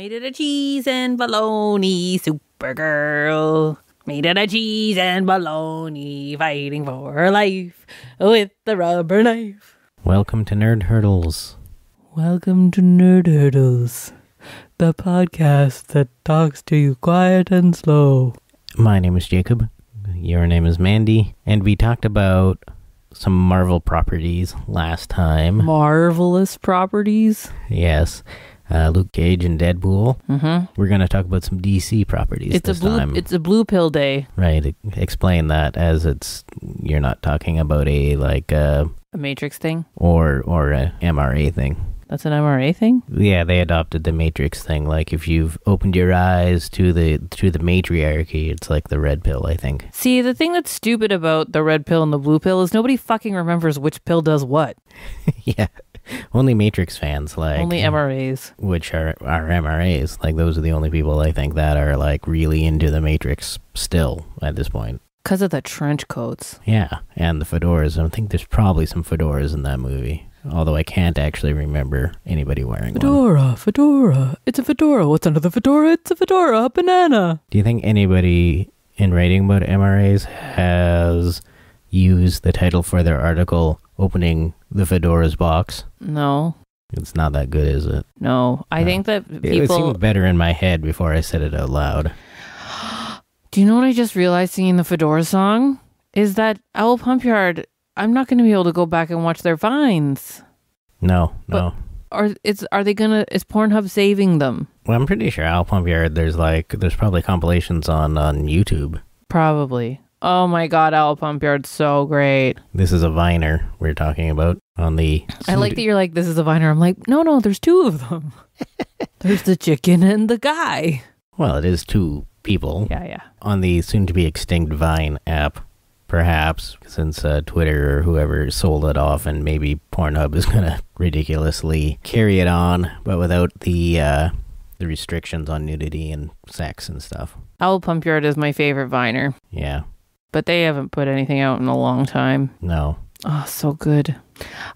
Made it a cheese and bologna, Supergirl. Made it a cheese and bologna, fighting for her life with the rubber knife. Welcome to Nerd Hurdles. Welcome to Nerd Hurdles, the podcast that talks to you quiet and slow. My name is Jacob. Your name is Mandy. And we talked about some Marvel properties last time. Marvelous properties? Yes. Luke Cage and Deadpool. We're going to talk about some DC properties this time. It's a blue pill day. Right. Explain that, as it's, you're not talking about a, like, a Matrix thing? Or a MRA thing. That's an MRA thing? Yeah, they adopted the Matrix thing. Like, if you've opened your eyes to the matriarchy, it's like the red pill, I think. See, the thing that's stupid about the red pill and the blue pill is nobody fucking remembers which pill does what. Yeah. Only Matrix fans, like... Only MRAs. Which are MRAs. Like, those are the only people, I think, that are, like, really into the Matrix still at this point. Because of the trench coats. Yeah, and the fedoras. I think there's probably some fedoras in that movie. Although I can't actually remember anybody wearing one. Fedora. It's a fedora. What's under the fedora? It's a fedora. A banana. Do you think anybody in writing about MRAs has used the title for their article, Opening the Fedora's Box? No. It's not that good, is it? No. I think that people... It seemed better in my head before I said it out loud. Do you know what I just realized singing the fedora song? Is that Owl Pumpyard... I'm not going to be able to go back and watch their Vines. No, no. Are they going to... Is Pornhub saving them? Well, I'm pretty sure Owl Pumpyard, there's probably compilations on YouTube. Probably. Oh my god, Owl Pumpyard's so great. This is a Viner we're talking about on the... I like that you're like, this is a Viner. I'm like, no, no, there's two of them. There's the chicken and the guy. Well, it is two people. Yeah, yeah. On the soon-to-be-extinct Vine app. Perhaps, since Twitter or whoever sold it off, and maybe Pornhub is going to ridiculously carry it on, but without the the restrictions on nudity and sex and stuff. Owl Pumpyard is my favorite Viner. Yeah. But they haven't put anything out in a long time. No. Oh, so good.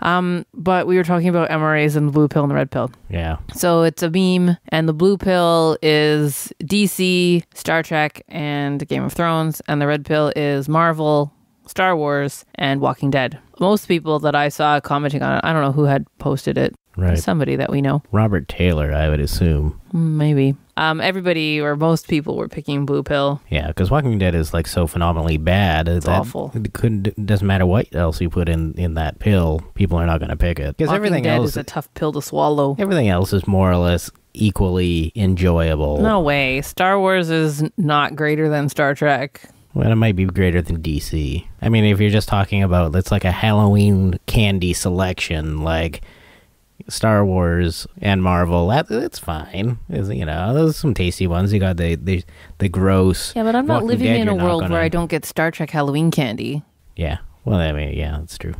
But we were talking about MRAs and the blue pill and the red pill. Yeah. So it's a meme, and the blue pill is DC, Star Trek, and Game of Thrones, and the red pill is Marvel, Star Wars, and Walking Dead. Most people that I saw commenting on it, I don't know who had posted it. Right. Somebody that we know. Robert Taylor, I would assume. Maybe. Everybody, or most people, were picking blue pill. Yeah, because Walking Dead is, like, so phenomenally bad. It's awful. It doesn't matter what else you put in that pill, people are not going to pick it. Because everything else is a tough pill to swallow. Everything else is more or less equally enjoyable. No way. Star Wars is not greater than Star Trek. Well, it might be greater than DC. I mean, if you're just talking about, it's like a Halloween candy selection, like... Star Wars and Marvel, that's fine. It's, you know, those are some tasty ones. You got the gross. Yeah, but I'm not living in a world where I don't get Star Trek Halloween candy. Yeah, well, I mean, yeah, that's true.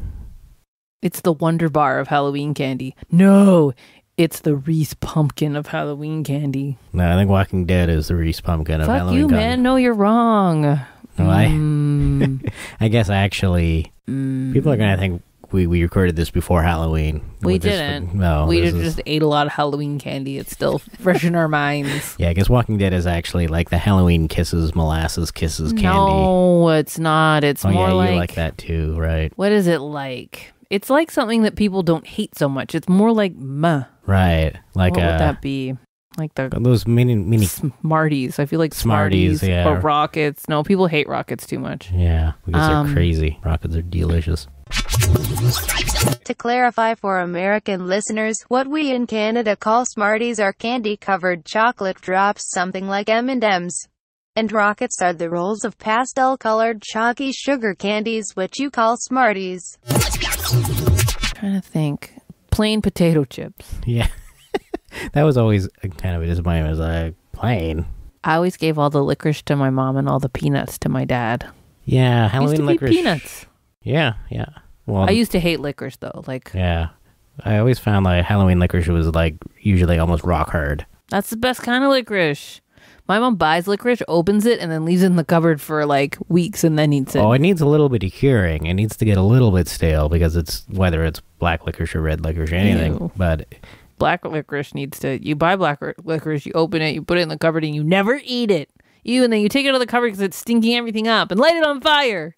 It's the Wonder Bar of Halloween candy. No, it's the Reese Pumpkin of Halloween candy. No, I think Walking Dead is the Reese Pumpkin of Halloween candy. Fuck you, man. No, you're wrong. No, I guess actually, people are going to think we recorded this before Halloween. We didn't. No. We just ate a lot of Halloween candy. It's still fresh in our minds. Yeah, I guess Walking Dead is actually like the Halloween Kisses, Molasses Kisses candy. No, it's not. It's more like... Oh, yeah, you like that too, right? What is it like? It's like something that people don't hate so much. It's more like meh. Right. Like what would that be? Like those mini Smarties. I feel like Smarties, yeah. Or Rockets. No, people hate Rockets too much. Yeah, because they're crazy. Rockets are delicious. To clarify for American listeners, what we in Canada call Smarties are candy-covered chocolate drops, something like M&Ms. And Rockets are the rolls of pastel-colored chalky sugar candies, which you call Smarties. I'm trying to think. Plain potato chips. Yeah. That was always kind of a disappointment. It was like, plain. I always gave all the licorice to my mom and all the peanuts to my dad. Yeah, Halloween licorice. Used to be peanuts. Yeah, yeah. Well, I used to hate licorice, though. Like, yeah, I always found like Halloween licorice was like usually almost rock hard. That's the best kind of licorice. My mom buys licorice, opens it, and then leaves it in the cupboard for like weeks, and then eats it. Oh, it needs a little bit of curing. It needs to get a little bit stale because it's, whether it's black licorice or red licorice or anything. Ew. But Black licorice needs to... You buy black licorice, you open it, you put it in the cupboard, and you never eat it. And then you take it out of the cupboard because it's stinking everything up and light it on fire.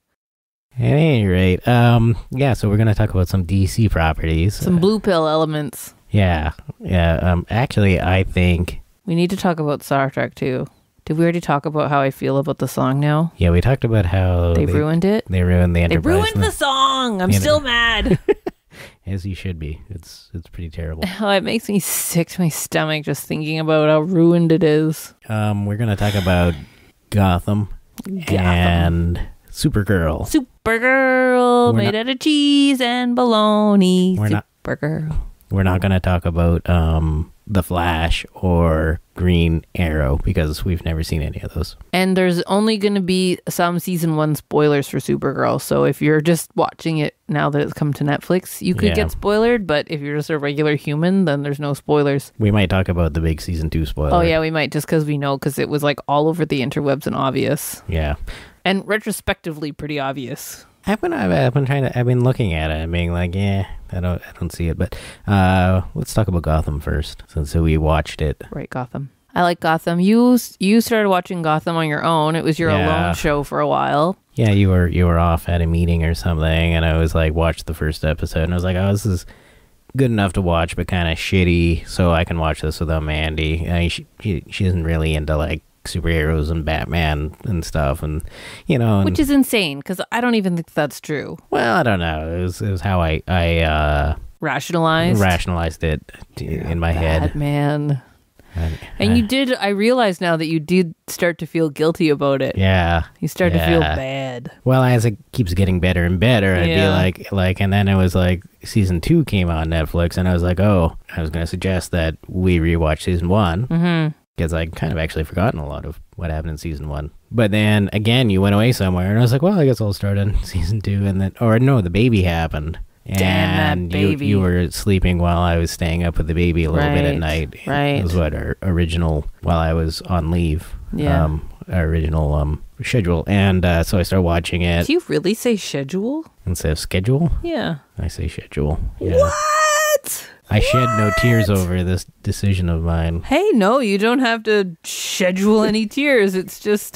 At any rate, yeah, so we're going to talk about some DC properties. Some blue pill elements. Yeah, yeah. Actually, I think... We need to talk about Star Trek, too. Did we already talk about how I feel about the song now? Yeah, we talked about how... They ruined it? They ruined the Enterprise. They ruined the song! I'm still mad! As you should be. It's pretty terrible. Oh, it makes me sick to my stomach just thinking about how ruined it is. We're going to talk about Gotham and Supergirl. Supergirl made out of cheese and bologna. Supergirl. We're not going to talk about... The Flash or Green Arrow because we've never seen any of those. And there's only going to be some season 1 spoilers for Supergirl. So if you're just watching it now that it's come to Netflix, you could get spoiled. But if you're just a regular human, then there's no spoilers. We might talk about the big season 2 spoiler. Oh yeah, we might, just because we know, because it was like all over the interwebs and obvious. Yeah. And retrospectively pretty obvious. I've been looking at it and being like, yeah, I don't see it. But let's talk about Gotham first, since we watched it. Right, Gotham. I like Gotham. You started watching Gotham on your own. It was your alone show for a while. Yeah, you were off at a meeting or something, and I was like, watched the first episode, and I was like, oh, this is good enough to watch, but kind of shitty. So I can watch this without Mandy. I mean, she isn't really into like superheroes and Batman and stuff, and you know, which is insane because I don't even think that's true. Well, I don't know. It was how I rationalized it in my head. Batman. And you did. I realize now that you did start to feel guilty about it. Yeah, you start to feel bad. Well, as it keeps getting better and better, I'd be like, and then it was like season 2 came on Netflix, and I was like, oh, I was going to suggest that we rewatch season 1. Mm-hmm. Because I'd kind of actually forgotten a lot of what happened in season 1. But then, again, you went away somewhere, and I was like, well, I guess I'll start on season 2. And then, or no, the baby happened. And damn that baby. You were sleeping while I was staying up with the baby a little bit at night. Right. It was what our original, while I was on leave, our original schedule. And so I started watching it. Do you really say schedule? Instead of schedule? Yeah. I say schedule. Yeah. What? I shed no tears over this decision of mine. Hey, no, you don't have to schedule any tears. It's just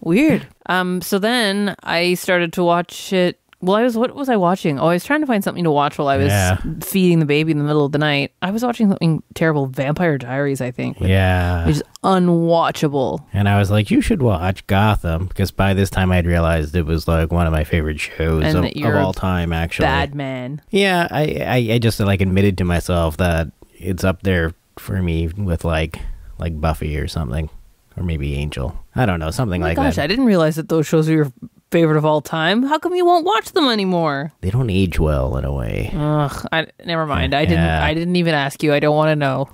weird. So then I started to watch it. Well, what was I watching? Oh, I was trying to find something to watch while I was feeding the baby in the middle of the night. I was watching something terrible, Vampire Diaries, I think. Yeah. Which is unwatchable. And I was like, you should watch Gotham, because by this time I'd realized it was like one of my favorite shows of all time, actually. Bad man. Yeah, I just like admitted to myself that it's up there for me with like Buffy or something. Or maybe Angel. I don't know, something like that. Gosh, I didn't realize that those shows were your favorite of all time. How come you won't watch them anymore? They don't age well in a way. Ugh, never mind. I didn't even ask you. I don't want to know.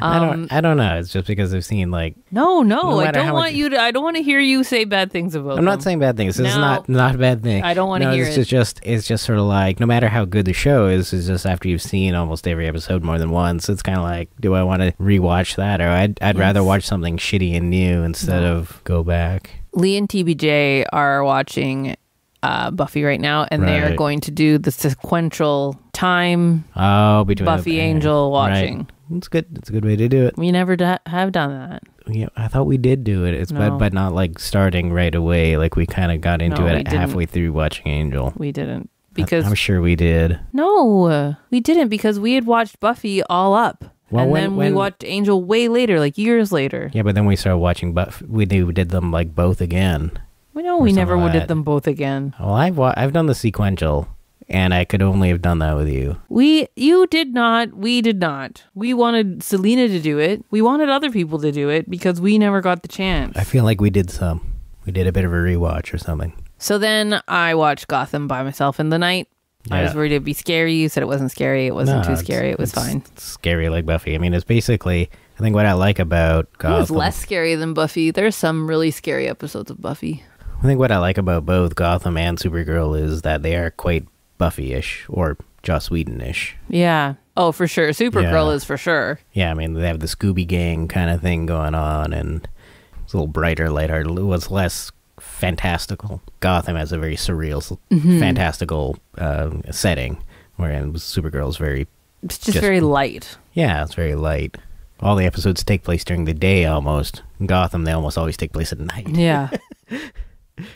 I don't know. It's just because I've seen like no I don't want you to, I don't want to hear you say bad things about them. I'm not saying bad things. This is not a bad thing. I don't want to hear it. It's just sort of like, no matter how good the show is, it's just after you've seen almost every episode more than once, it's kind of like, do I want to rewatch that? Or I'd rather watch something shitty and new instead of go back. Lee and TBJ are watching Buffy right now, and they are going to do the sequential time between Buffy Angel watching. Right. It's good. It's a good way to do it. We never have done that. Yeah, I thought we did do it. It's but not like starting right away. Like we kind of got into it halfway through watching Angel. We didn't, because I'm sure we did. No, we didn't, because we had watched Buffy all up. Well, and then we watched Angel way later, like years later. Yeah, but then we started watching Buffy. We did them like both again. We know we never did them both again. Well, I've done the sequential, and I could only have done that with you. You did not. We did not. We wanted Selena to do it. We wanted other people to do it because we never got the chance. I feel like we did some. We did a bit of a rewatch or something. So then I watched Gotham by myself in the night. Yeah. I was worried it'd be scary. You said it wasn't scary. It wasn't too scary. It was fine. It's scary like Buffy. I mean, it's basically, I think what I like about Gotham. It was less scary than Buffy. There's some really scary episodes of Buffy. I think what I like about both Gotham and Supergirl is that they are quite Buffy-ish or Joss Whedon-ish. Yeah. Oh, for sure. Supergirl is for sure. Yeah, I mean, they have the Scooby Gang kind of thing going on, and it's a little brighter, lighthearted. It was less fantastical. Gotham has a very surreal, fantastical setting, whereas Supergirl is very It's just very light. Yeah, it's very light. All the episodes take place during the day almost. In Gotham, they almost always take place at night. Yeah.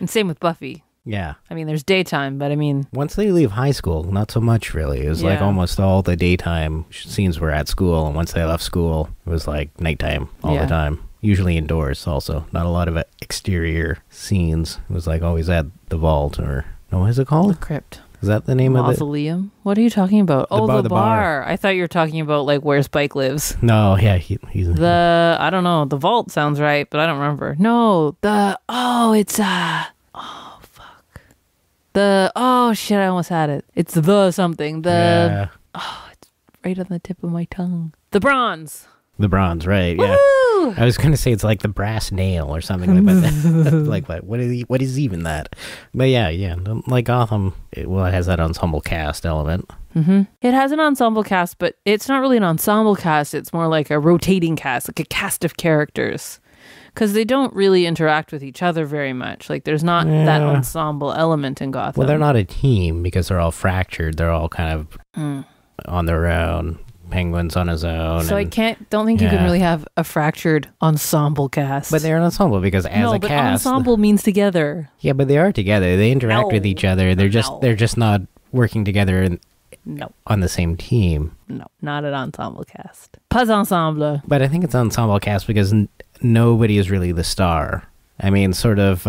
And same with Buffy. Yeah. I mean, there's daytime, but I mean... Once they leave high school, not so much, really. It was like almost all the daytime scenes were at school, and once they left school, it was like nighttime all the time. Usually indoors also. Not a lot of exterior scenes. It was like always at the vault or... What is it called? The crypt. Is that the name Mausoleum? Of it? What are you talking about? The bar. I thought you were talking about like where Spike lives. No, yeah. He's in the... I don't know. The vault sounds right, but I don't remember. No, the... Oh, it's... Oh, fuck. The... Oh, shit. I almost had it. It's the something. The... Yeah. Oh, it's right on the tip of my tongue. The bronze. The bronze, right. Woo-hoo! Yeah. I was going to say it's like the brass nail or something like that. Like what is even that? But yeah. Like Gotham, it has that ensemble cast element. Mm-hmm. It has an ensemble cast, but it's not really an ensemble cast. It's more like a rotating cast, like a cast of characters. Because they don't really interact with each other very much. Like, there's not that ensemble element in Gotham. Well, they're not a team because they're all fractured. They're all kind of on their own. Penguin's on his own. So I don't think you can really have a fractured ensemble cast. But they're an ensemble because as a cast, ensemble means together. Yeah, but they are together. They interact with each other. They're just not working together on the same team. No, not an ensemble cast. Pas ensemble. But I think it's ensemble cast because nobody is really the star. I mean, sort of,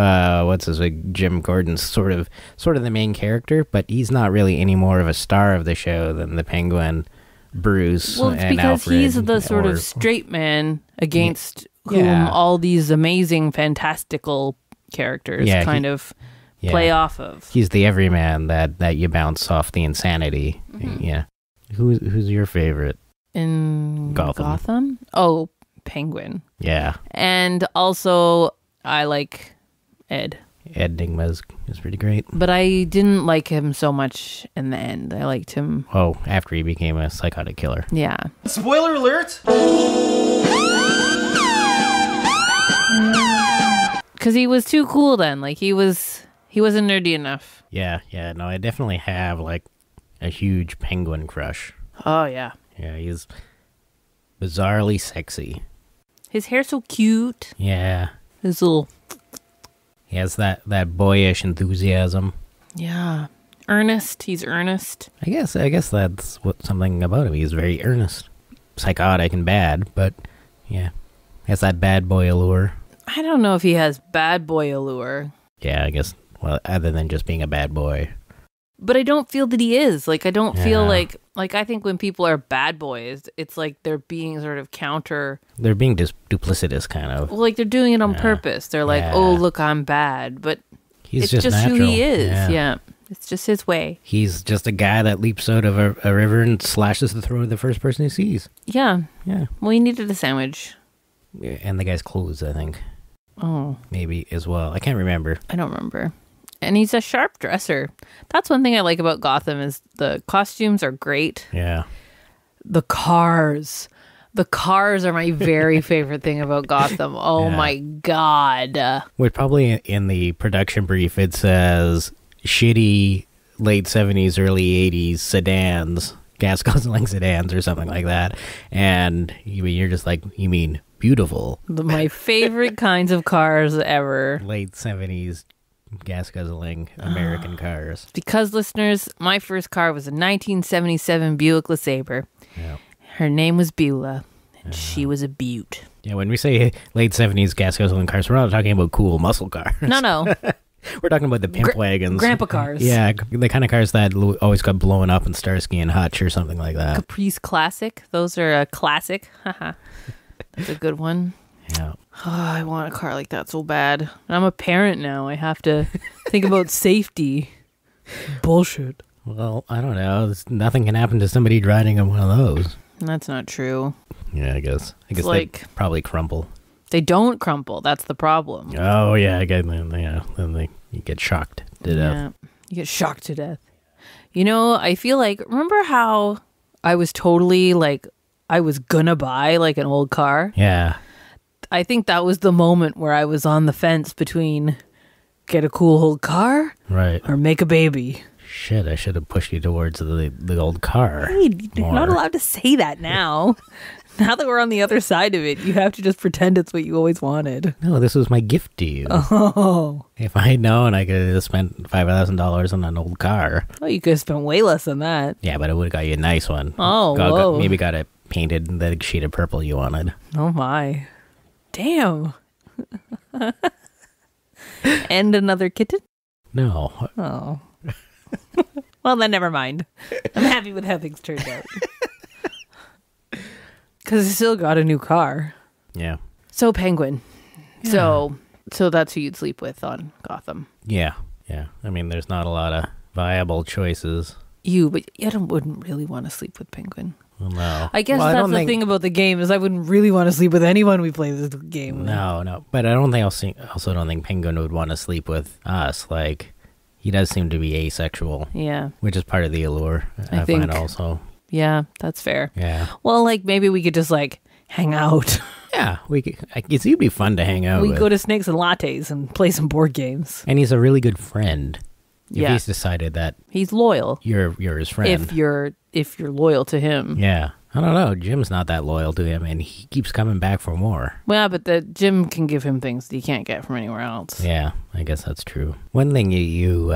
what's his name? Jim Gordon's sort of the main character, but he's not really any more of a star of the show than the Penguin. Bruce. Well, it's and because Alfred he's the sort of straight man against whom all these amazing, fantastical characters kind of play off of. He's the everyman that you bounce off the insanity. Mm-hmm. Yeah. Who's your favorite in Gotham? Oh, Penguin. Yeah. And also, I like Ed. Ed Nygma is pretty great. But I didn't like him so much in the end. I liked him... Oh, after he became a psychotic killer. Yeah. Spoiler alert! Because he was too cool then. Like, he wasn't nerdy enough. Yeah. No, I definitely have, like, a huge Penguin crush. Oh, yeah. Yeah, he's bizarrely sexy. His hair's so cute. Yeah. His little... He has that boyish enthusiasm. Yeah. Earnest. He's earnest. I guess that's something about him. He's very earnest. Psychotic and bad, but yeah. He has that bad boy allure. I don't know if he has bad boy allure. Yeah, I guess, well, other than just being a bad boy. But I don't feel that he is. Like, I don't feel like I think when people are bad boys, it's like they're being sort of counter. They're being duplicitous, kind of. Well, like, they're doing it on purpose. They're like, oh, look, I'm bad. But it's just who he is. Yeah. It's just his way. He's just a guy that leaps out of a river and slashes the throat of the first person he sees. Yeah. Yeah. Well, he needed a sandwich. Yeah, and the guy's clothes, I think. Oh. Maybe as well. I can't remember. I don't remember. And he's a sharp dresser. That's one thing I like about Gotham is the costumes are great. Yeah. The cars. The cars are my very favorite thing about Gotham. Oh, my God. Which probably in the production brief, it says shitty late 70s, early 80s sedans, gas-guzzling sedans or something like that. And you're just like, you mean beautiful. My favorite kinds of cars ever. Late 70s. Gas-guzzling American cars. Because, listeners, my first car was a 1977 Buick LeSabre. Yep. Her name was Beulah, and she was a beaut. Yeah, when we say late 70s gas-guzzling cars, we're not talking about cool muscle cars. No. We're talking about the pimp wagons. Grandpa cars. Yeah, the kind of cars that always got blown up in Starsky and Hutch or something like that. Caprice Classic. Those are a classic. That's a good one. Yeah. Oh, I want a car like that so bad. I'm a parent now. I have to think about safety. Bullshit. Well, I don't know. Nothing can happen to somebody riding in one of those. That's not true. Yeah, I guess like, they probably crumple. They don't crumple. That's the problem. Oh, yeah. I guess, you get shocked to death. Yeah, you get shocked to death. You know, I feel like, remember how I was totally like, I was gonna buy like an old car? Yeah. I think that was the moment where I was on the fence between get a cool old car or make a baby. Shit, I should have pushed you towards the old car. Hey, you're not allowed to say that now. Now that we're on the other side of it, you have to just pretend it's what you always wanted. No, this was my gift to you. Oh. If I had known, I could have spent $5,000 on an old car. Oh, you could have spent way less than that. Yeah, but I would have got you a nice one. Oh, whoa. Maybe got it painted in the shade of purple you wanted. Oh, my. Damn. And another kitten? No. Oh. Well, then never mind. I'm happy with how things turned out. Because I still got a new car. Yeah. So Penguin. Yeah. So that's who you'd sleep with on Gotham. Yeah. Yeah. I mean, there's not a lot of viable choices. But I wouldn't really want to sleep with Penguin. Well, no. I guess that's the thing about the game is I wouldn't really want to sleep with anyone we play this game with. No. But I don't think I also don't think Penguin would want to sleep with us. Like, he does seem to be asexual. Yeah. Which is part of the allure, I find also. Yeah, that's fair. Yeah. Well, like, maybe we could just, like, hang out. Yeah, we could. I guess it'd be fun to hang out with. We go to Snakes and Lattes and play some board games. And he's a really good friend. Yeah. If he's decided that... He's loyal. You're his friend. If you're loyal to him. Yeah. I don't know. Jim's not that loyal to him, and he keeps coming back for more. Well, but Jim can give him things that he can't get from anywhere else. Yeah, I guess that's true. One thing you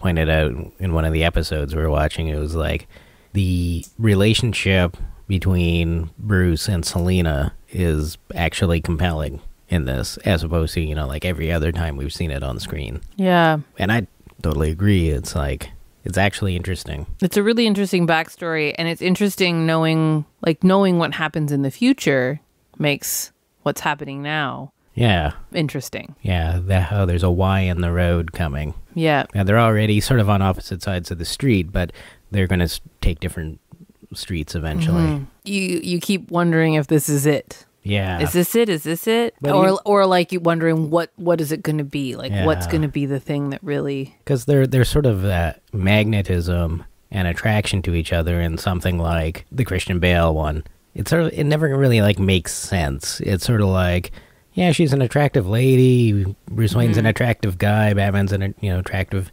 pointed out in one of the episodes we were watching, it was like... The relationship between Bruce and Selina is actually compelling in this, as opposed to, you know, like every other time we've seen it on screen. Yeah. And I totally agree. It's like, it's actually interesting. It's a really interesting backstory, and it's interesting knowing what happens in the future makes what's happening now. Yeah. Interesting. Yeah. How there's a Y in the road coming. Yeah. And they're already sort of on opposite sides of the street, but they're going to take different streets eventually. Mm-hmm. You keep wondering if this is it. Yeah. Is this it? Is this it? But or like you're wondering what is it going to be? Like, yeah. What's going to be the thing that really... Because they're sort of magnetism and attraction to each other in something like the Christian Bale one. It's sort of, it never really, like, makes sense. It's sort of like... Yeah, she's an attractive lady. Bruce Wayne's an attractive guy. Batman's an attractive,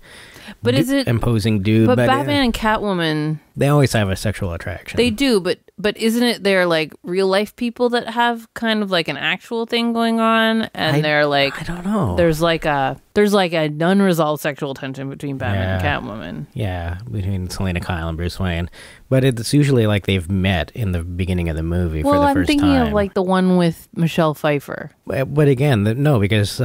but imposing dude. But Batman and Catwoman, they always have a sexual attraction. They do, but isn't it they're like real life people that have kind of like an actual thing going on, and they're like, I don't know. There's like an unresolved sexual tension between Batman and Catwoman. Yeah, between Selina Kyle and Bruce Wayne. But it's usually like they've met in the beginning of the movie for the first time. Well, I'm thinking of like the one with Michelle Pfeiffer. But again, no, because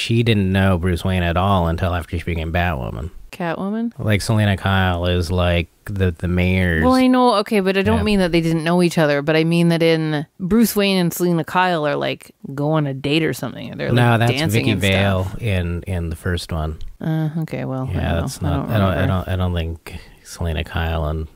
she didn't know Bruce Wayne at all until after she became Batwoman. Catwoman? Like Selina Kyle is like the mayor's... Well, I know, okay, but I don't mean that they didn't know each other, but I mean that in Bruce Wayne and Selina Kyle are like go on a date or something. They're like dancing and stuff. No, that's Vicky Vale in the first one. Okay, well, yeah, I don't think Selina Kyle and...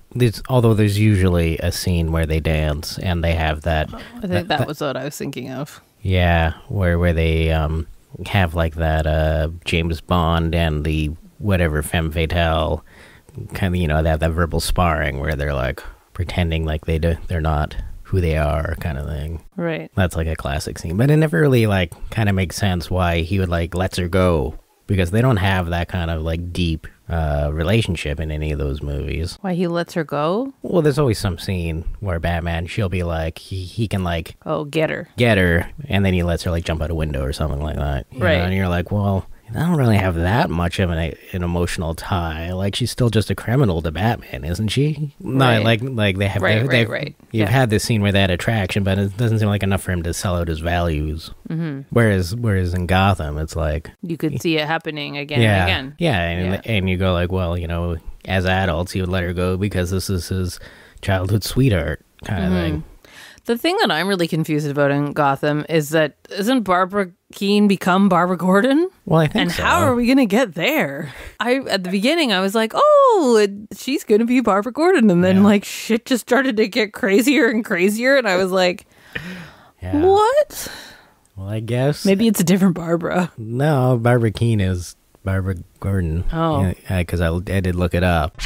Although there's usually a scene where they dance and they have that. I think that was what I was thinking of. Yeah, where they have like that James Bond and the whatever femme fatale kind of, they have that verbal sparring where they're like pretending like they're not who they are kind of thing. Right. That's like a classic scene, but it never really like kind of makes sense why he would like lets her go, because they don't have that kind of like deep relationship in any of those movies. Why he lets her go? Well, there's always some scene where Batman, she'll be like, he can like... Oh, get her. And then he lets her like jump out a window or something like that. You know? And you're like, well, I don't really have that much of an emotional tie. Like, she's still just a criminal to Batman, isn't she? Right. No, like they have... Right. You've had this scene with that attraction, but it doesn't seem like enough for him to sell out his values. Mm-hmm. Whereas in Gotham, it's like... You could see it happening again and again. Yeah, and you go like, well, as adults, he would let her go because this is his childhood sweetheart kind of thing. The thing that I'm really confused about in Gotham is that isn't Barbara Kean become Barbara Gordon? Well, I think so. And how are we going to get there? At the beginning, I was like, oh, she's going to be Barbara Gordon. And then like shit just started to get crazier and crazier. And I was like, what? Well, I guess. Maybe it's a different Barbara. No, Barbara Kean is Barbara Gordon. Oh. Because I did look it up.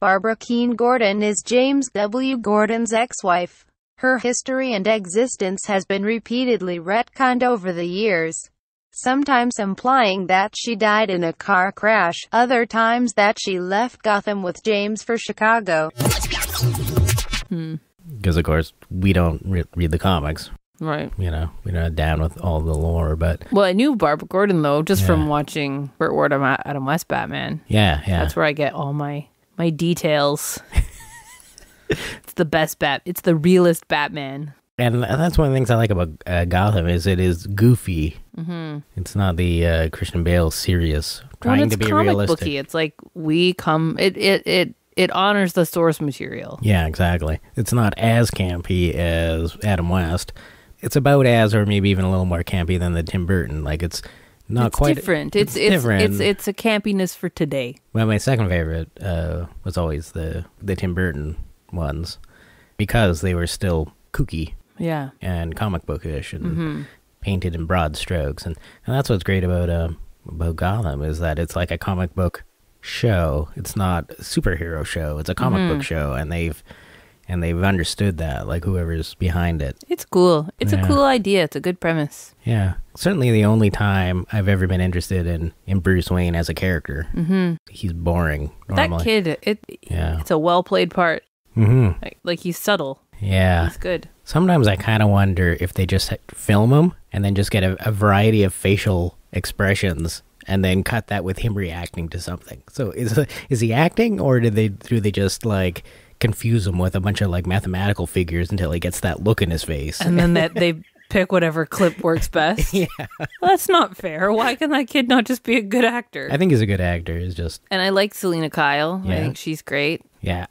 Barbara Kean Gordon is James W. Gordon's ex-wife. Her history and existence has been repeatedly retconned over the years. sometimes implying that she died in a car crash, other times that she left Gotham with James for Chicago. Because, of course, we don't read the comics. Right. You know, we're not down with all the lore, but... Well, I knew Barbara Gordon, though, just from watching Burt Ward on Adam West Batman. Yeah, yeah. That's where I get all my details. It's the best it's the realest Batman. And that's one of the things I like about Gotham is it is goofy. Mm-hmm. It's not the Christian Bale serious trying to be realistic. Booky. It's like it honors the source material. Yeah, exactly. It's not as campy as Adam West. It's about as, or maybe even a little more campy than the Tim Burton. Like it's quite different. It's a campiness for today. Well, my second favorite was always the Tim Burton ones because they were still kooky. Yeah. And comic bookish and painted in broad strokes. And that's what's great about Gotham is that it's like a comic book show. It's not a superhero show. It's a comic book show. And they've understood that, like whoever's behind it. It's cool. It's a cool idea. It's a good premise. Yeah. Certainly the only time I've ever been interested in Bruce Wayne as a character. Mm-hmm. He's boring normally. That kid, it's a well-played part. Mm-hmm. Like he's subtle. Yeah. He's good. Sometimes I kind of wonder if they just film him and then just get a variety of facial expressions and then cut that with him reacting to something. So is he acting, or do they just like confuse him with a bunch of like mathematical figures until he gets that look in his face? And then they pick whatever clip works best. Yeah. Well, that's not fair. Why can that kid not just be a good actor? I think he's a good actor. It's just... And I like Selina Kyle. Yeah. I think she's great. Yeah,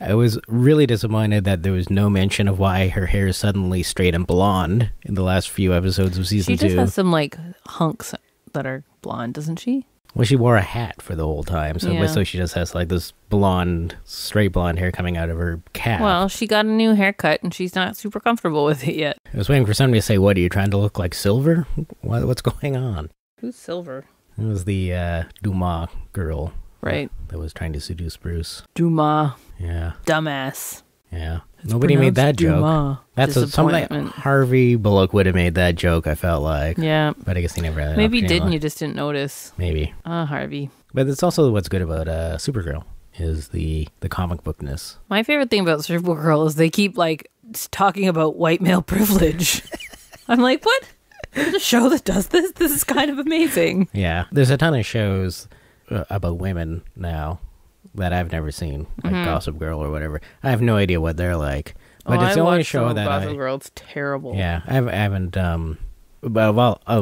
I was really disappointed that there was no mention of why her hair is suddenly straight and blonde in the last few episodes of season 2. She just has some, like, hunks that are blonde, doesn't she? Well, she wore a hat for the whole time, so so she just has, like, this blonde, straight blonde hair coming out of her calf. Well, she got a new haircut, and she's not super comfortable with it yet. I was waiting for somebody to say, what, are you trying to look like Silver? What's going on? Who's Silver? It was the Dumas girl. Right. That was trying to seduce Bruce. Dumas. Yeah. Dumbass. Yeah. It's nobody made that Dumas joke. That's something Harvey Bullock would have made that joke, I felt like. Yeah. But I guess he never had that. Maybe he didn't, you just didn't notice. Maybe. Ah, Harvey. But it's also what's good about Supergirl is the comic bookness. My favorite thing about Supergirl is they keep like talking about white male privilege. I'm like, what? There's a show that does this? This is kind of amazing. Yeah. There's a ton of shows about women now that I've never seen, like Gossip Girl or whatever. I have no idea what they're like, but it's the only show that Gossip Girl, it's terrible. Yeah, I haven't. But of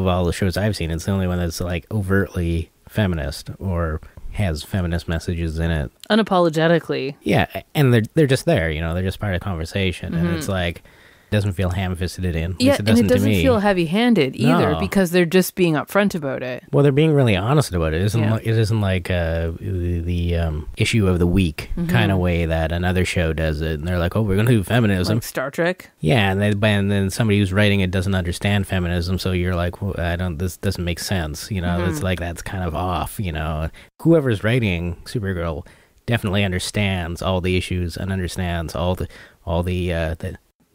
all the shows I've seen, it's the only one that's like overtly feminist or has feminist messages in it, unapologetically. Yeah, and they're just there. You know, they're just part of the conversation, and it's like doesn't feel ham-fisted in. Yeah, and it doesn't feel heavy-handed either, because they're just being upfront about it. Well, they're being really honest about it. It isn't like the issue of the week kind of way that another show does it, and they're like, oh, we're going to do feminism. Like Star Trek? Yeah, and then somebody who's writing it doesn't understand feminism, so you're like, well, this doesn't make sense, you know? It's like, that's kind of off, you know? Whoever's writing Supergirl definitely understands all the issues and understands all the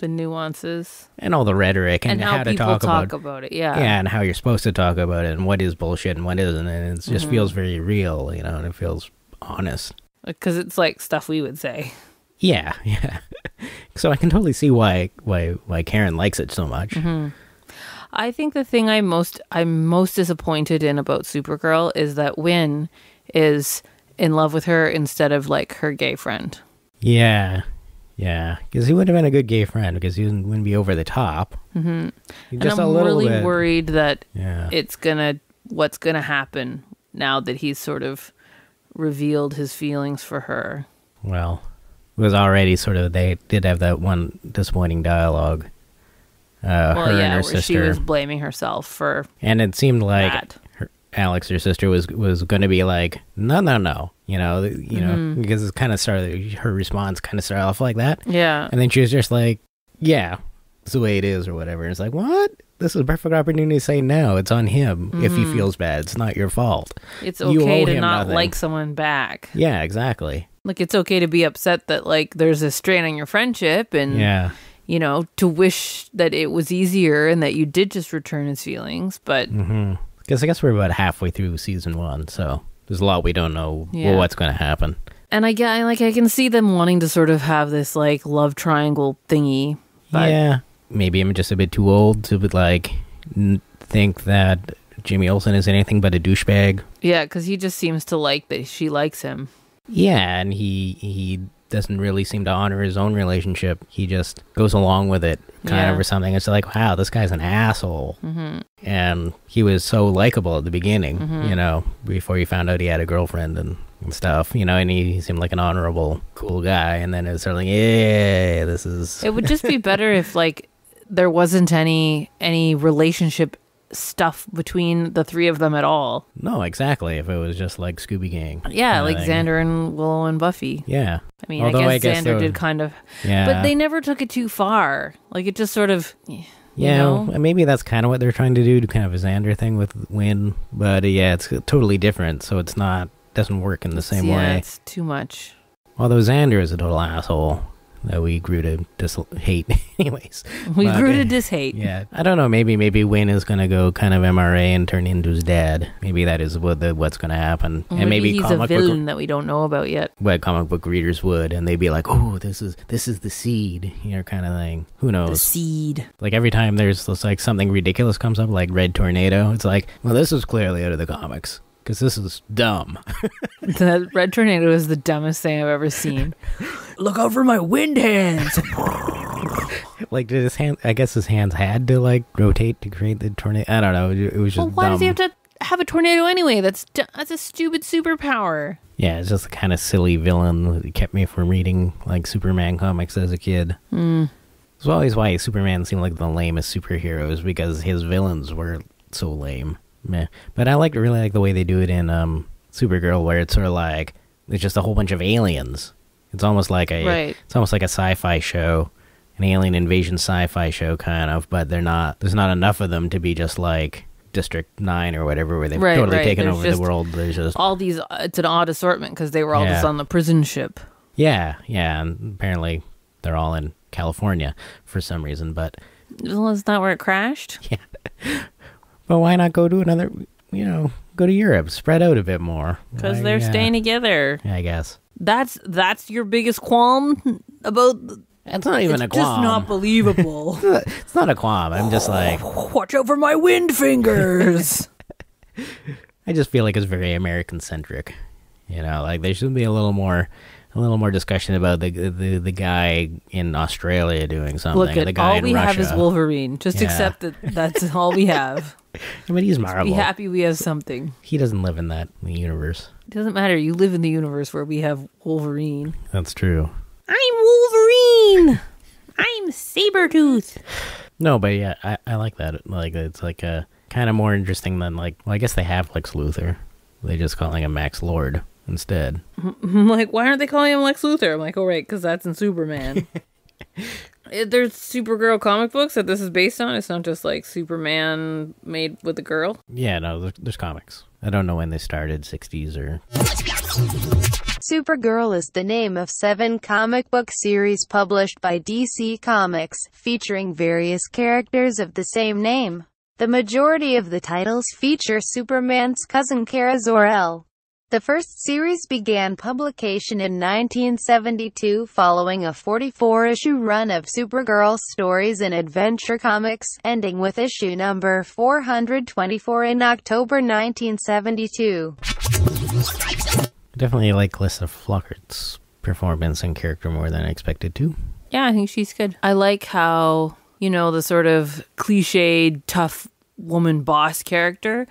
nuances and all the rhetoric and how to talk about it, and how you're supposed to talk about it and what is bullshit and what isn't, and it just feels very real, you know, and it feels honest because it's like stuff we would say. Yeah So I can totally see why Karen likes it so much. I think the thing I'm most disappointed in about Supergirl is that Wynn is in love with her instead of like her gay friend. Yeah, because he would have been a good gay friend, because he wouldn't be over the top. Just and I'm really worried that what's gonna happen now that he's sort of revealed his feelings for her. Well, it was already sort of, they did have that one disappointing dialogue. Her sister. She was blaming herself for, and it seemed like Alex, her sister, was gonna be like, no. You know, because it's kind of started, her response kind of started off like that. Yeah. And then she was just like, yeah, it's the way it is or whatever. And it's like, what? This is a perfect opportunity to say no. It's on him if he feels bad. It's not your fault. It's okay to not like someone back. Yeah, exactly. Like, it's okay to be upset that, like, there's a strain on your friendship and, you know, to wish that it was easier and that you did just return his feelings. But Because I guess we're about halfway through season one, so there's a lot we don't know what's going to happen. And I can see them wanting to sort of have this like love triangle thingy. But yeah, maybe I'm just a bit too old to like think that Jimmy Olsen is anything but a douchebag. Yeah, because he just seems to like that she likes him. Yeah, and he doesn't really seem to honor his own relationship. He just goes along with it kind of or something. It's like, wow, this guy's an asshole. Mm-hmm. And he was so likable at the beginning, you know, before he found out he had a girlfriend and stuff, you know, and he seemed like an honorable, cool guy. And then it was sort of like, yeah, this is... It would just be better if, like, there wasn't any relationship stuff between the three of them at all. No, exactly. If it was just like Scooby Gang. Yeah, like Xander and Willow and Buffy. Yeah. I mean, I guess Xander did kind of... Yeah. But they never took it too far. Like, it just sort of... You know? And maybe that's kind of what they're trying to do, kind of a Xander thing with Wynn. But yeah, it's totally different, so it's not... doesn't work in the same way. Yeah, it's too much. Although Xander is a total asshole that we grew to hate anyways. We grew to hate. Yeah. I don't know, maybe Wayne is going to go kind of MRA and turn into his dad. Maybe that is what's going to happen. And maybe he's a villain that we don't know about yet. But comic book readers would, and they'd be like, oh, this is the seed, you know, kind of thing. Who knows? The seed. Like every time there's this, like something ridiculous comes up, like Red Tornado, it's like, well, this is clearly out of the comics. Because this is dumb. The Red Tornado is the dumbest thing I've ever seen. Look out for my wind hands. Like, did his hand? I guess his hands had to like rotate to create the tornado. I don't know. It was just. Well, why does he have to have a tornado anyway? That's a stupid superpower. Yeah, it's just a kind of silly villain that kept me from reading like Superman comics as a kid. It's always why Superman seemed like the lamest superheroes, because his villains were so lame. Meh. But I really like the way they do it in Supergirl, where it's sort of like there's just a whole bunch of aliens. It's almost like a sci-fi show, an alien invasion sci-fi show kind of, but there's not enough of them to be just like District 9 or whatever, where they've totally taken over the world. There's just all these. It's an odd assortment because they were all just on the prison ship. Yeah, yeah, and apparently they're all in California for some reason, but well, isn't that where it crashed? Yeah. Well, why not go to another, you know, go to Europe, spread out a bit more. Because they're staying together. I guess. That's your biggest qualm about... It's not even a qualm. It's just not believable. It's not a qualm. I'm just like... Watch out for my wind fingers! I just feel like it's very American-centric. You know, like there should be a little more discussion about the guy in Australia doing something. Look, the guy all in we Russia. Have is Wolverine. Just accept that that's all we have. I mean, he's Marvel. Be happy we have something. He doesn't live in that universe. It doesn't matter. You live in the universe where we have Wolverine. That's true. I'm Wolverine. I'm Saber Tooth. No, but yeah, I like that. Like it's like a kind of more interesting than like. Well, I guess they have Lex Luthor. They're just calling him Max Lord instead. I'm like, why aren't they calling him Lex Luthor? I'm like, oh right, because that's in Superman. There's Supergirl comic books that this is based on. It's not just like Superman made with a girl. Yeah, no, there's comics. I don't know when they started, 60s or... Supergirl is the name of 7 comic book series published by DC Comics, featuring various characters of the same name. The majority of the titles feature Superman's cousin Kara Zor-El. The first series began publication in 1972 following a 44-issue run of Supergirl stories in Adventure Comics, ending with issue number 424 in October 1972. Definitely like Calista Flockhardt's performance and character more than I expected to. Yeah, I think she's good. I like how, you know, the sort of cliched, tough woman boss character...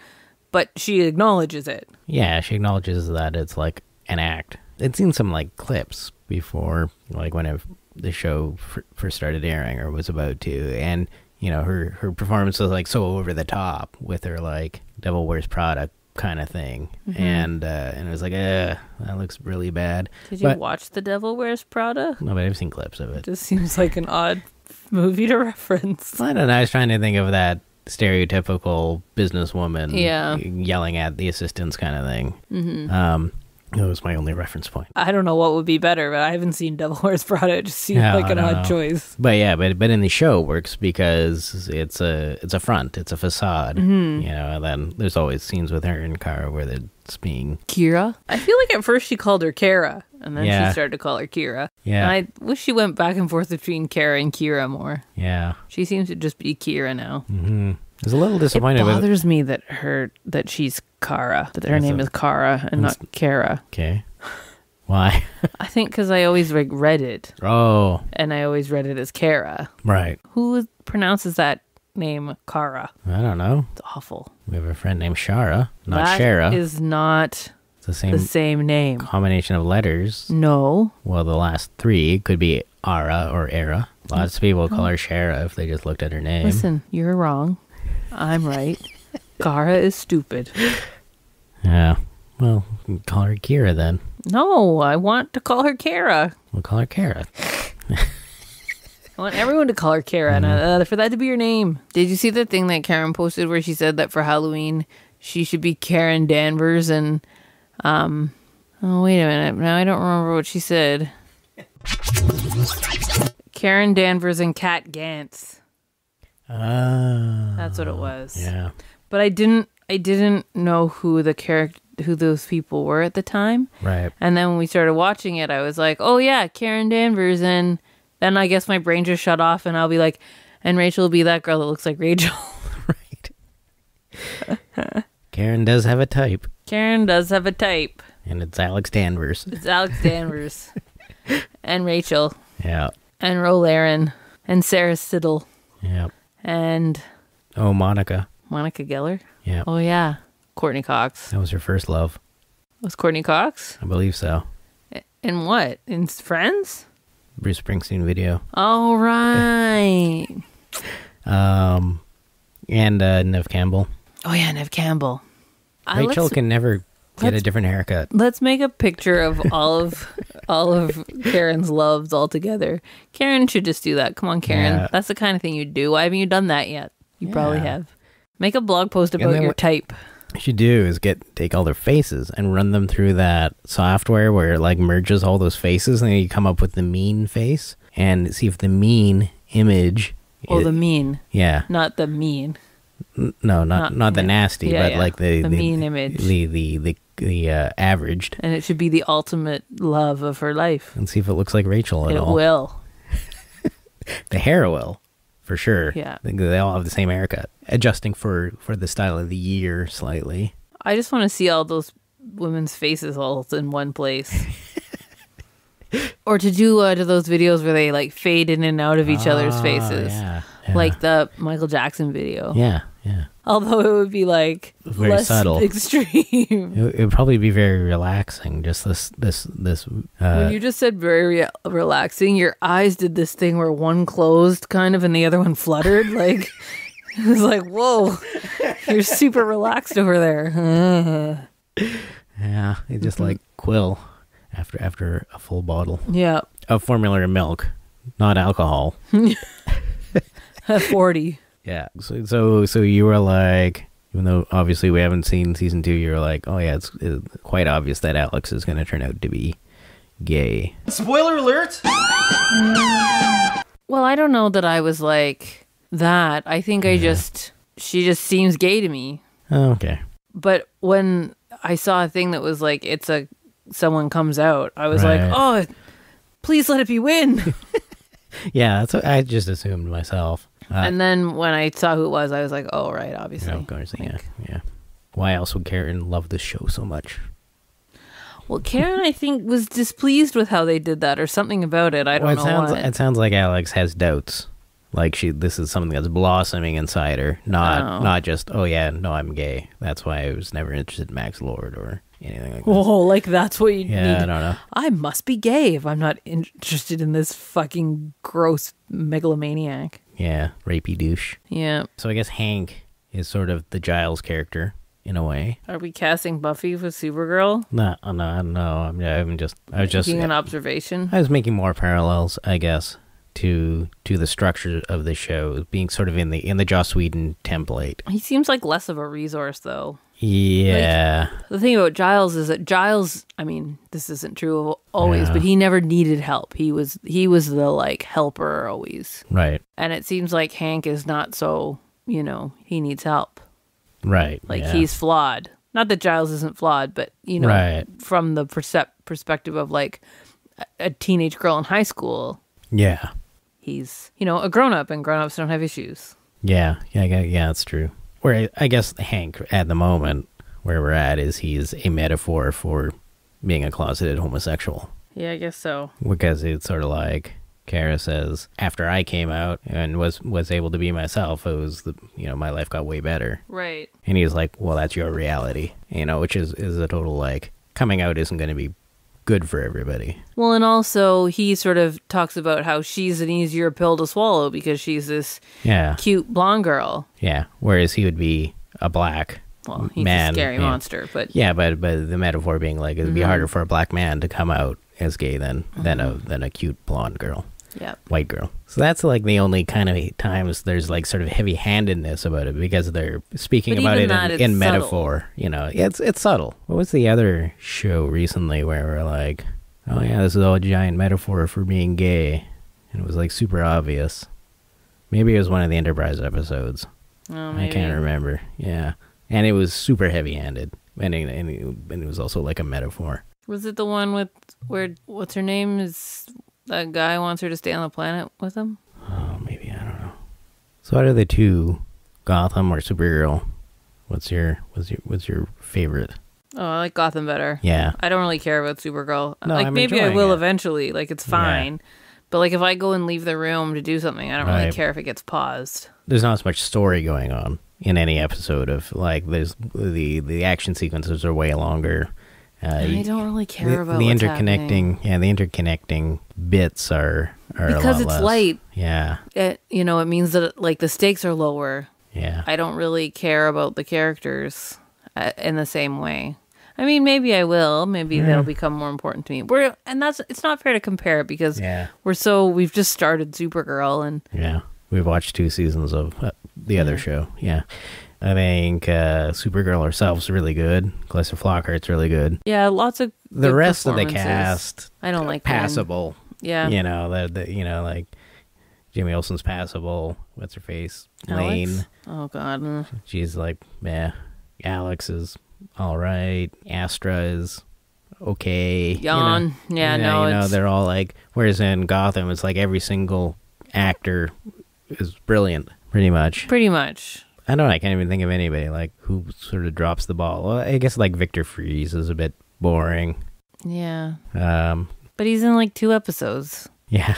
But she acknowledges it. Yeah, she acknowledges that it's like an act. I'd seen some like clips before, like when the show first started airing or was about to, and you know her performance was like so over the top with her like Devil Wears Prada kind of thing, and it was like, that looks really bad. Did you watch The Devil Wears Prada? No, but I've seen clips of it. It just seems like an odd movie to reference. I don't know. I was trying to think of that stereotypical businesswoman yelling at the assistants kind of thing. That was my only reference point. I don't know what would be better, but I haven't seen Devil Wears Prada. It just seems like an odd choice. But yeah, but in the show it works because it's a front, it's a facade, you know. And then there's always scenes with her and Kara where it's being Kira. I feel like at first she called her Kara, and then she started to call her Kira. Yeah, and I wish she went back and forth between Kara and Kira more. Yeah, she seems to just be Kira now. Mm-hmm. I was a little disappointed. It bothers me that she's Kara, that her name is Kara and not Kara. Okay. Why? I think because I always read it. Oh. And I always read it as Kara. Right. Who pronounces that name Kara? I don't know. It's awful. We have a friend named Shara, not that Shara. That is not the same name. Combination of letters. No. Well, the last three could be Ara or Era. Lots of people call her Shara if they just looked at her name. Listen, you're wrong. I'm right. Kara is stupid. Yeah. Well, call her Kira then. No, I want to call her Kara. We'll call her Kara. I want everyone to call her Kara, and for that to be your name. Did you see the thing that Karen posted where she said that for Halloween she should be Karen Danvers and oh, wait a minute. Now I don't remember what she said. Karen Danvers and Kat Gantz. That's what it was. Yeah, but I didn't know who those people were at the time. Right. And then when we started watching it, I was like, oh yeah, Karen Danvers. And then I guess my brain just shut off, and I'll be like, and Rachel will be that girl that looks like Rachel. Right. Karen does have a type. Karen does have a type. And it's Alex Danvers. It's Alex Danvers. And Rachel. Yeah. And Rolaren and Sarah Siddle. Yeah. And oh, Monica Geller. Yeah. Oh yeah, Courtney Cox. That was her first love. Was Courtney Cox? I believe so. In what? In Friends? Bruce Springsteen video. Oh right. And Nev Campbell. Oh yeah, Nev Campbell. Rachel can never get a different haircut. Let's make a picture of all of Karen's loves all together. Karen should just do that. Come on, Karen. Yeah. That's the kind of thing you do. Why haven't you done that yet? You probably have. Make a blog post about your type. What you do is take all their faces and run them through that software where it like merges all those faces, and then you come up with the mean face and see if the mean image. Oh, the mean. Yeah. Not the mean. No, not the nasty, yeah, but like the mean image. The averaged. And it should be the ultimate love of her life. And see if it looks like Rachel at all. It will. The hair will, for sure. Yeah. They all have the same haircut. Adjusting for the style of the year slightly. I just want to see all those women's faces all in one place. Or to do those videos where they like fade in and out of each other's faces. Yeah. Yeah. Like the Michael Jackson video. Yeah, yeah. Although it would be like very less subtle, extreme. It would probably be very relaxing. Just this. When you just said very relaxing, your eyes did this thing where one closed kind of and the other one fluttered. Like it was like, whoa, you're super relaxed over there. Yeah, it's just like Quill after a full bottle. Yeah, of formula and milk, not alcohol. 40. Yeah. So you were like, even though obviously we haven't seen season 2, you were like, oh yeah, it's quite obvious that Alex is going to turn out to be gay. Spoiler alert! Well, I don't know that I was like that. I think she just seems gay to me. Oh, okay. But when I saw a thing that was like, someone comes out, I was like, oh, please let it be Wynn. Yeah, that's what I just assumed myself. And then when I saw who it was, I was like, oh, right, obviously. Of course, yeah. Why else would Karen love this show so much? Well, Karen, I think, was displeased with how they did that or something about it. I don't know why. It sounds like Alex has doubts. Like, this is something that's blossoming inside her. Not just, oh, yeah, no, I'm gay. That's why I was never interested in Max Lord or anything like that. Whoa, like that's what you need. I don't know. I must be gay if I'm not interested in this fucking gross megalomaniac. Yeah, rapey douche. Yeah. So I guess Hank is sort of the Giles character in a way. Are we casting Buffy with Supergirl? No, I don't know. I was just making an observation. I was making more parallels, I guess, to the structure of the show being sort of in the Joss Whedon template. He seems like less of a resource though. Yeah. Like, the thing about Giles is that Giles, I mean, this isn't true always, but he never needed help. He was the like helper always. Right. And it seems like Hank is not so, you know, he needs help. Right. Like he's flawed. Not that Giles isn't flawed, but you know, from the perspective of like a teenage girl in high school. Yeah. He's, you know, a grown-up, and grown-ups don't have issues. Yeah. Yeah, that's true. Where I guess Hank at the moment where we're at is he's a metaphor for being a closeted homosexual. Yeah, I guess so. Because it's sort of like Kara says, after I came out and was able to be myself, it was the, you know, my life got way better. Right. And he's like, well, that's your reality, you know, which is a total like coming out isn't going to be good for everybody. Well, and also he sort of talks about how she's an easier pill to swallow because she's this cute blonde girl. Yeah, whereas he would be a black man. Well, he's a scary monster, but yeah, but the metaphor being like it'd be harder for a black man to come out as gay than a cute blonde girl. Yeah, white girl. So that's like the only kind of times there's like sort of heavy-handedness about it because they're speaking about it in metaphor. You know, it's subtle. What was the other show recently where we're like, oh yeah, this is all a giant metaphor for being gay, and it was like super obvious. Maybe it was one of the Enterprise episodes. Oh, maybe. I can't remember. Yeah, and it was super heavy-handed, and it was also like a metaphor. Was it the one with where what's her name is? That guy wants her to stay on the planet with him? Oh, maybe. I don't know. So out of the two, Gotham or Supergirl, what's your favorite? Oh, I like Gotham better. Yeah. I don't really care about Supergirl. No, like, maybe I will eventually. Like, it's fine. Yeah. But, like, if I go and leave the room to do something, I don't really care if it gets paused. There's not as much story going on in any episode of, like, there's the action sequences are way longer. I don't really care about the what's interconnecting. Happening. Yeah, the interconnecting bits are because a lot it's less. Light. Yeah, you know, it means that like the stakes are lower. Yeah, I don't really care about the characters in the same way. I mean, maybe I will. Maybe they'll become more important to me. It's not fair to compare it because we've just started Supergirl and we've watched 2 seasons of the other show. Yeah. I think Supergirl herself's really good. Calista Flockhart's really good. Yeah, lots of the rest of the cast. I don't like passable. Yeah, you know like Jamie Olsen's passable. What's her face? Alex? Lane. Oh God, she's like meh. Alex is all right. Astra is okay. Yawn. You know? Yeah, no. You know they're all like. Whereas in Gotham, it's like every single actor is brilliant, pretty much. Pretty much. I don't know, I can't even think of anybody, like, who sort of drops the ball. Well, I guess, like, Victor Freeze is a bit boring. Yeah. But he's in, like, 2 episodes. Yeah.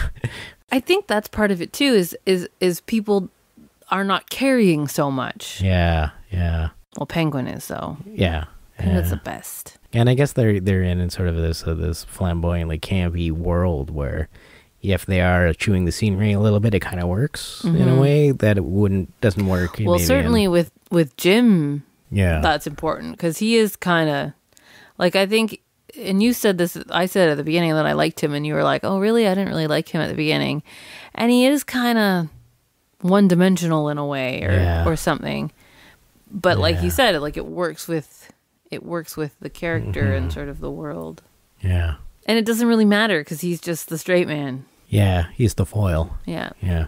I think that's part of it, too, is people are not carrying so much. Yeah, yeah. Well, Penguin is, though. Yeah. Penguin's the best. And I guess they're in sort of this flamboyantly campy world where... if they are chewing the scenery a little bit, it kind of works in a way that it doesn't work. Well, certainly with Jim, that's important because he is kind of like I think. And you said this. I said at the beginning that I liked him, and you were like, "Oh, really? I didn't really like him at the beginning." And he is kind of one-dimensional in a way, or something. But like you said, like it works with the character and sort of the world. Yeah. And it doesn't really matter because he's just the straight man. Yeah, he's the foil. Yeah. Yeah.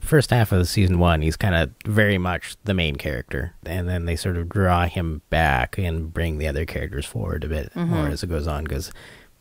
First half of season 1, he's kind of very much the main character. And then they sort of draw him back and bring the other characters forward a bit more as it goes on. Because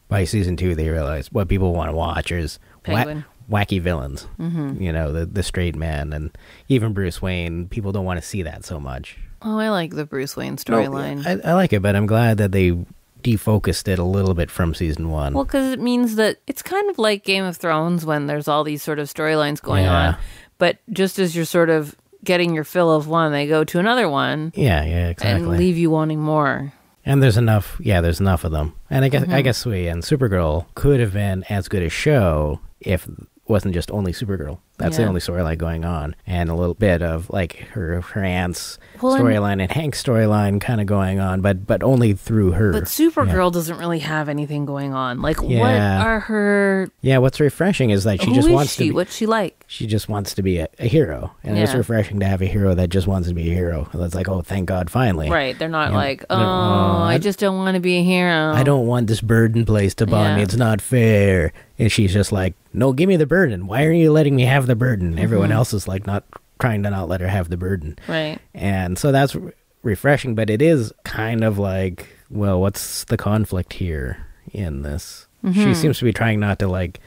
by season 2, they realize what people want to watch is wacky villains. You know, the straight man. And even Bruce Wayne, people don't want to see that so much. Oh, I like the Bruce Wayne storyline. No, I like it, but I'm glad that they... defocused it a little bit from season 1. Well, because it means that it's kind of like Game of Thrones when there's all these sort of storylines going on, but just as you're sort of getting your fill of one, they go to another one. Yeah, exactly. And leave you wanting more. And there's enough. Yeah, there's enough of them. And I guess we and Supergirl could have been as good a show if it wasn't just only Supergirl. That's the only storyline going on, and a little bit of like her aunt's storyline and Hank's storyline kind of going on, but only through her. But Supergirl doesn't really have anything going on. Like what are her? Yeah, what's refreshing is that she just wants to. What's she like? She just wants to be a hero, and it's refreshing to have a hero that just wants to be a hero. That's like, oh, thank God, finally. Right? They're not like, oh, I just don't want to be a hero. I don't want this burden placed to upon me. It's not fair. And she's just like, no, give me the burden. Why are you letting me have the burden? Everyone else is like not trying to not let her have the burden. Right. And so that's refreshing, but it is kind of like, well, what's the conflict here in this? She seems to be trying not to like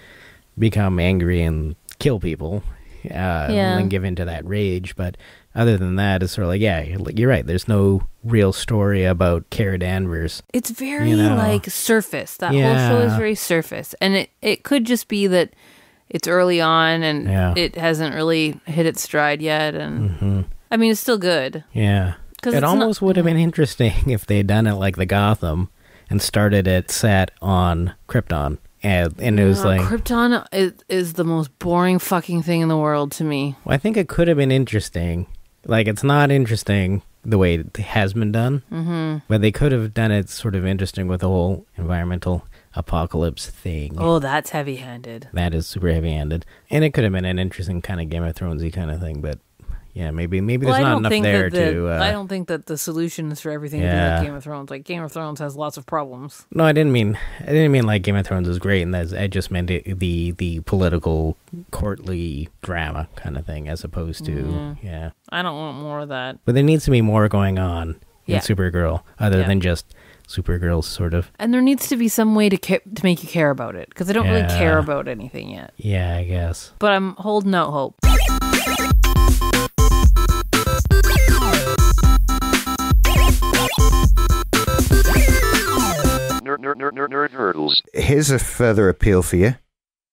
become angry and kill people and give into that rage. But other than that, it's sort of like, yeah, you're right. There's no real story about Karen Danvers. It's very, like, surface. That whole show is very surface. And it could just be that it's early on and it hasn't really hit its stride yet. And I mean, it's still good. Yeah. It almost would have been interesting if they had done it like the Gotham and started it set on Krypton. And it was like... Krypton is the most boring fucking thing in the world to me. Well, I think it could have been interesting... Like, it's not interesting the way it has been done, but they could have done it sort of interesting with the whole environmental apocalypse thing. Oh, that's heavy-handed. That is super heavy-handed. And it could have been an interesting kind of Game of Thrones-y kind of thing, but yeah, maybe there's not enough there to... I don't think that the solution is for everything to do with Game of Thrones. Like, Game of Thrones has lots of problems. No, I didn't mean like Game of Thrones is great, and I just meant the political, courtly drama kind of thing, as opposed to, I don't want more of that. But there needs to be more going on in Supergirl, other than just Supergirl, sort of. And there needs to be some way to make you care about it, because I don't really care about anything yet. Yeah, I guess. But I'm holding out hope. Nerd Hurdles. Here's a further appeal for you.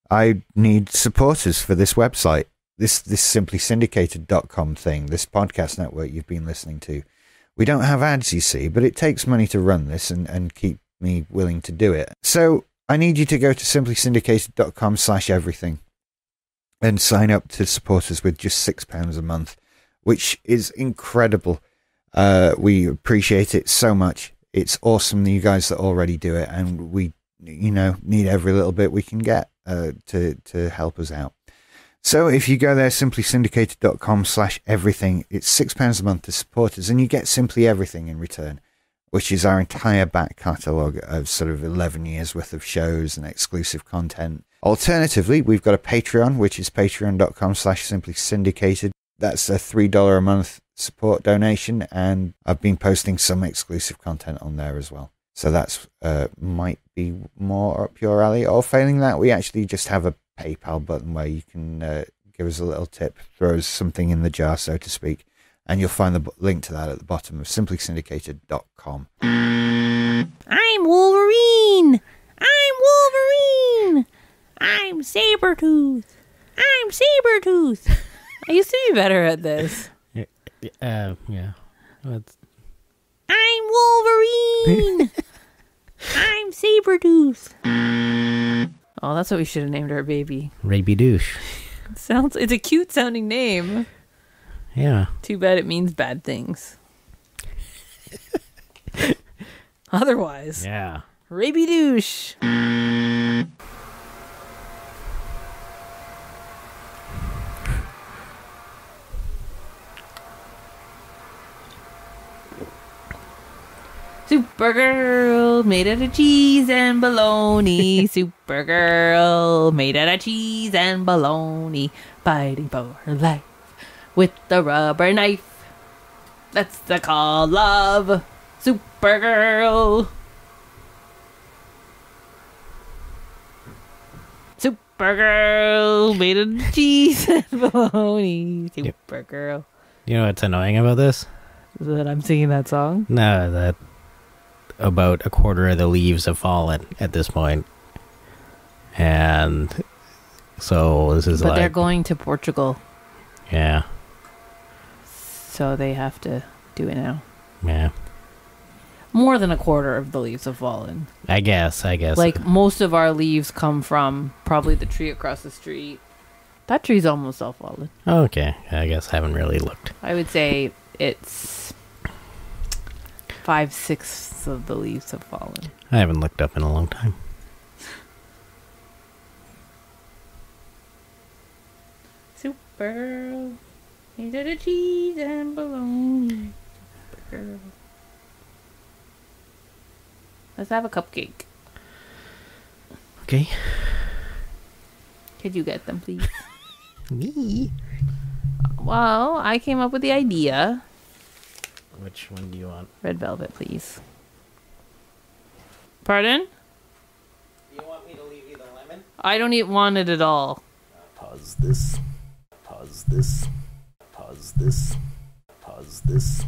I need supporters for this website, this simplysyndicated.com thing, this podcast network you've been listening to. We don't have ads, you see, but it takes money to run this and keep me willing to do it. So I need you to go to simplysyndicated.com/everything and sign up to support us with just £6 a month, which is incredible. We appreciate it so much. It's awesome, you guys that already do it, and we, need every little bit we can get to help us out. So if you go there, simplysyndicated.com/everything, it's £6 a month to support us, and you get simply everything in return, which is our entire back catalogue of sort of 11 years worth of shows and exclusive content. Alternatively, we've got a Patreon, which is patreon.com/simplysyndicated. That's a $3 a month support donation, and I've been posting some exclusive content on there as well, so that's might be more up your alley. Or failing that, we actually just have a PayPal button where you can give us a little tip, throw us something in the jar, so to speak, and you'll find the link to that at the bottom of simplysyndicated.com. I'm Wolverine, I'm Wolverine, I'm Saber Tooth, I'm Saber Tooth. I used to be better at this. Yeah. I'm Wolverine. I'm Saber Tooth. Oh, that's what we should have named our baby. Raby Douche. It's a cute sounding name. Yeah. Too bad it means bad things. Otherwise. Yeah. Raby Douche. Supergirl, made out of cheese and bologna. Supergirl, made out of cheese and bologna. Fighting for her life with a rubber knife. That's the call of Supergirl. Supergirl, made out of cheese and bologna. Supergirl. You know what's annoying about this? That I'm singing that song? No, that... About a quarter of the leaves have fallen at this point, and so this is. But like, they're going to Portugal. Yeah. So they have to do it now. Yeah. More than a quarter of the leaves have fallen. I guess. Like most of our leaves come from probably the tree across the street. That tree's almost self-fallen. Okay. I guess I haven't really looked. I would say it's 5/6 of the leaves have fallen. I haven't looked up in a long time. Supergirl. Made out of cheese and bologna. Supergirl. Let's have a cupcake. Okay. Could you get them, please? Me? Well, I came up with the idea. Which one do you want? Red velvet, please. Pardon? Do you want me to leave you the lemon? I don't want it at all. Pause this. Pause this. Pause this. Pause this.